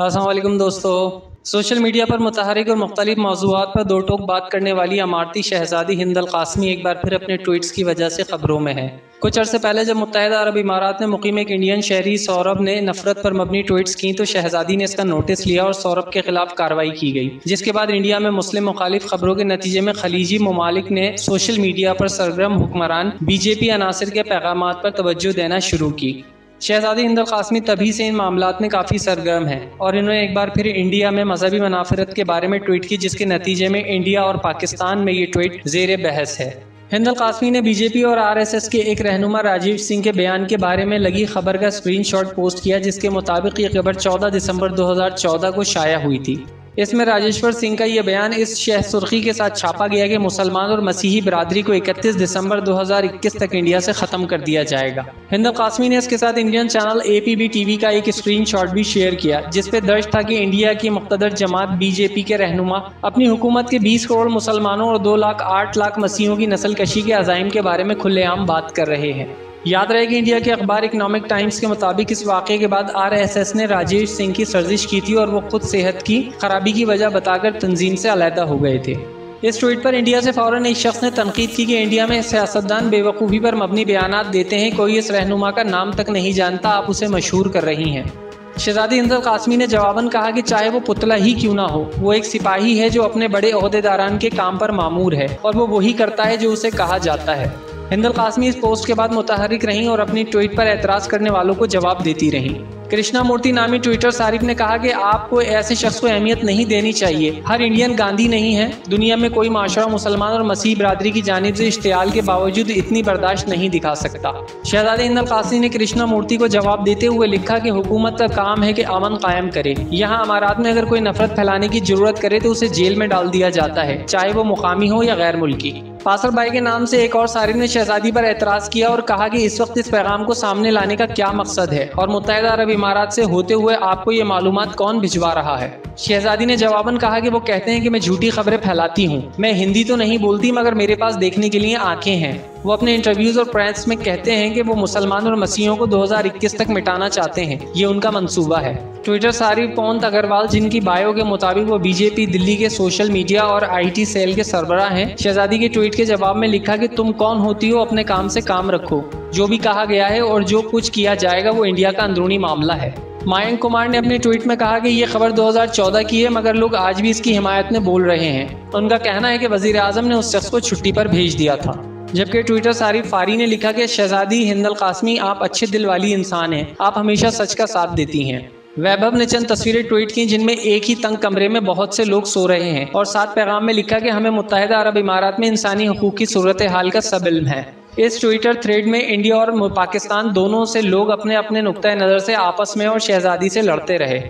अस्सलाम वालेकुम दोस्तों। सोशल मीडिया पर मुतहरिक और मुख्तलिफ मौज़ूआत पर दो टोक बात करने वाली अमारती शहज़ादी हिंद अल कासमी एक बार फिर अपने ट्वीट्स की वजह से ख़बरों में है। कुछ अर्से पहले जब मुत्तहदा अरब इमारात में मुक़ीम एक इंडियन शहरी सौरभ ने नफरत पर मबनी ट्वीट्स की तो शहज़ादी ने इसका नोटिस लिया और सौरभ के खिलाफ कार्रवाई की गई, जिसके बाद इंडिया में मुस्लिम मुखालिफ खबरों के नतीजे में खलीजी ममालिक ने सोशल मीडिया पर सरगर्म हुक्मरान बीजेपी अनासर के पैगाम पर तवज्जो देना शुरू की। शहज़ादी हिंद अल कासमी तभी से इन मामलात में काफ़ी सरगर्म है और इन्होंने एक बार फिर इंडिया में मजहबी मनाफरत के बारे में ट्वीट की, जिसके नतीजे में इंडिया और पाकिस्तान में ये ट्वीट ज़ेरे बहस है। हिंद अल कासमी ने बीजेपी और आरएसएस के एक रहनुमा राजीव सिंह के बयान के बारे में लगी खबर का स्क्रीनशॉट पोस्ट किया, जिसके मुताबिक ये खबर 14 दिसंबर 2014 को शाया हुई थी। इसमें राजेश्वर सिंह का यह बयान इस शह सुर्खी के साथ छापा गया कि मुसलमान और मसीही बरादरी को 31 दिसंबर 2021 तक इंडिया से ख़त्म कर दिया जाएगा। हिंद अल कासमी ने इसके साथ इंडियन चैनल एपीबी टीवी का एक स्क्रीनशॉट भी शेयर किया, जिस पे दर्ज था कि इंडिया की मुक़्तदर जमात बीजेपी के रहनुमा अपनी हुकूमत के 20 करोड़ मुसलमानों और 2 लाख 8 लाख मसीहों की नस्ल कशी के अज़ाइम के बारे में खुलेआम बात कर रहे हैं। याद रहे कि इंडिया के अखबार इकोनॉमिक टाइम्स के मुताबिक इस वाक़े के बाद आरएसएस ने राजीव सिंह की सर्जिश की थी और वो खुद सेहत की खराबी की वजह बताकर तंजीम से अलहदा हो गए थे। इस ट्वीट पर इंडिया से फ़ौरन एक शख्स ने तनकीद की कि इंडिया में सियासतदान बेवकूफ़ी पर मबनी बयानात देते हैं, कोई इस रहनुमा का नाम तक नहीं जानता, आप उसे मशहूर कर रही हैं। शहज़ादी हिंद अल कासमी ने जवाबन कहा कि चाहे वो पुतला ही क्यों ना हो, वो एक सिपाही है जो अपने बड़े अहदेदारान के काम पर मामूर है और वो वही करता है जो उसे कहा जाता है। हिंद अल कासमी इस पोस्ट के बाद मुतहरिक रहीं और अपनी ट्वीट पर एतराज़ करने वालों को जवाब देती रहीं। कृष्णा मूर्ति नामी ट्विटर सारिफ ने कहा कि आपको ऐसे शख्स को अहमियत नहीं देनी चाहिए, हर इंडियन गांधी नहीं है। दुनिया में कोई माशरा मुसलमान और मसीह बरादरी की जानिब से इश्तियाल के बावजूद इतनी बर्दाश्त नहीं दिखा सकता। शहज़ादी हिंद अल कासमी ने कृष्णा मूर्ति को जवाब देते हुए लिखा कि हुकूमत का काम है कि अमन कायम करे, यहाँ अमारात में अगर कोई नफरत फैलाने की जरूरत करे तो उसे जेल में डाल दिया जाता है, चाहे वो मुकामी हो या गैर मुल्की। पासर भाई के नाम से एक और सारिफ ने शहज़ादी पर एतराज़ किया और कहा कि इस वक्त इस पैगाम को सामने लाने का क्या मकसद है और मुत्तहदा अरब इमारात से होते हुए आपको ये मालूमात कौन भिजवा रहा है। शहज़ादी ने जवाबन कहा कि वो कहते हैं कि मैं झूठी खबरें फैलाती हूँ, मैं हिंदी तो नहीं बोलती मगर मेरे पास देखने के लिए आंखें हैं। वो अपने इंटरव्यूज़ और प्रेस में कहते हैं कि वो मुसलमान और मसीहों को 2021 तक मिटाना चाहते हैं, ये उनका मंसूबा है। ट्विटर सारिफ पवंत अग्रवाल, जिनकी बायो के मुताबिक वो बीजेपी दिल्ली के सोशल मीडिया और आईटी सेल के सरबरा हैं, शहज़ादी के ट्वीट के जवाब में लिखा कि तुम कौन होती हो, अपने काम से काम रखो, जो भी कहा गया है और जो कुछ किया जाएगा वो इंडिया का अंदरूनी मामला है। मायंक कुमार ने अपने ट्वीट में कहा कि ये खबर 2014 की है मगर लोग आज भी इसकी हिमायत में बोल रहे हैं। उनका कहना है कि वज़ीर आज़म ने उस शख्स को छुट्टी पर भेज दिया था। जबकि ट्विटर सारिफ फारी ने लिखा कि शहज़ादी हिंद अल कासमी आप अच्छे दिल वाली इंसान हैं, आप हमेशा सच का साथ देती हैं। वैभव ने चंद तस्वीरें ट्वीट की जिनमें एक ही तंग कमरे में बहुत से लोग सो रहे हैं और साथ पैगाम में लिखा कि हमें मुत्तहिदा अरब इमारात में इंसानी हकूक़ की सूरत हाल का सब इल्म है। इस ट्विटर थ्रेड में इंडिया और पाकिस्तान दोनों से लोग अपने अपने नुक्ता नज़र से आपस में और शहज़ादी से लड़ते रहे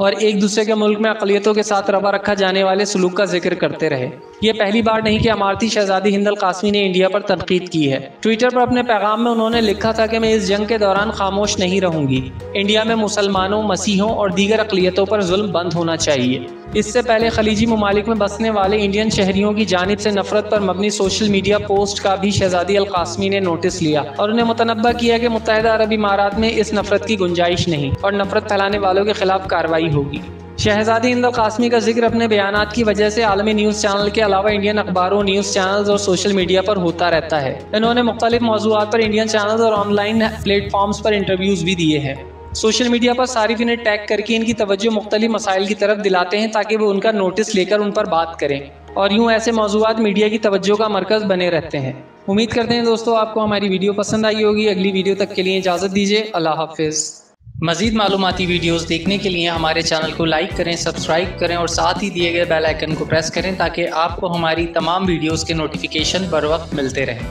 और एक दूसरे के मुल्क में अक़लियतों के साथ रवा रखा जाने वाले सलूक का जिक्र करते रहे। ये पहली बार नहीं कि अमारती शहज़ादी हिंद अल कासमी ने इंडिया पर तनकीद की है। ट्विटर पर अपने पैगाम में उन्होंने लिखा था कि मैं इस जंग के दौरान खामोश नहीं रहूँगी, इंडिया में मुसलमानों, मसीहों और दीगर अक़लियतों पर जुल्म बंद होना चाहिए। इससे पहले खलीजी ममालिक में बसने वाले इंडियन शहरियों की जानिब से नफरत पर मबनी सोशल मीडिया पोस्ट का भी शहज़ादी अल कासमी ने नोटिस लिया और उन्हें मुतनब्बा किया कि मुत्तहिदा अरब इमारात में इस नफरत की गुंजाइश नहीं और नफरत फैलाने वालों के खिलाफ कार्रवाई होगी। शहज़ादी हिंद अल कासमी का जिक्र अपने बयानात की वजह से आलमी न्यूज़ चैनल के अलावा इंडियन अखबारों, न्यूज़ चैनल्स और सोशल मीडिया पर होता रहता है। इन्होंने मुख्तलिफ मौज़ूआत पर इंडियन चैनल्स और ऑनलाइन प्लेटफॉर्म्स पर इंटरव्यूज़ भी दिए हैं। सोशल मीडिया पर सारिफ इन्हें टैग करके इनकी तवज्जो मुख्तलिफ मसाइल की तरफ दिलाते हैं ताकि वो उनका नोटिस लेकर उन पर बात करें और यूँ ऐसे मौज़ूआत मीडिया की तवज्जो का मरकज़ बने रहते हैं। उम्मीद करते हैं दोस्तों आपको हमारी वीडियो पसंद आई होगी। अगली वीडियो तक के लिए इजाज़त दीजिए, अल्लाह हाफिज़। मज़ीद मालूमाती वीडियोस देखने के लिए हमारे चैनल को लाइक करें, सब्सक्राइब करें और साथ ही दिए गए बेल आइकन को प्रेस करें ताकि आपको हमारी तमाम वीडियोस के नोटिफिकेशन बर वक्त मिलते रहें।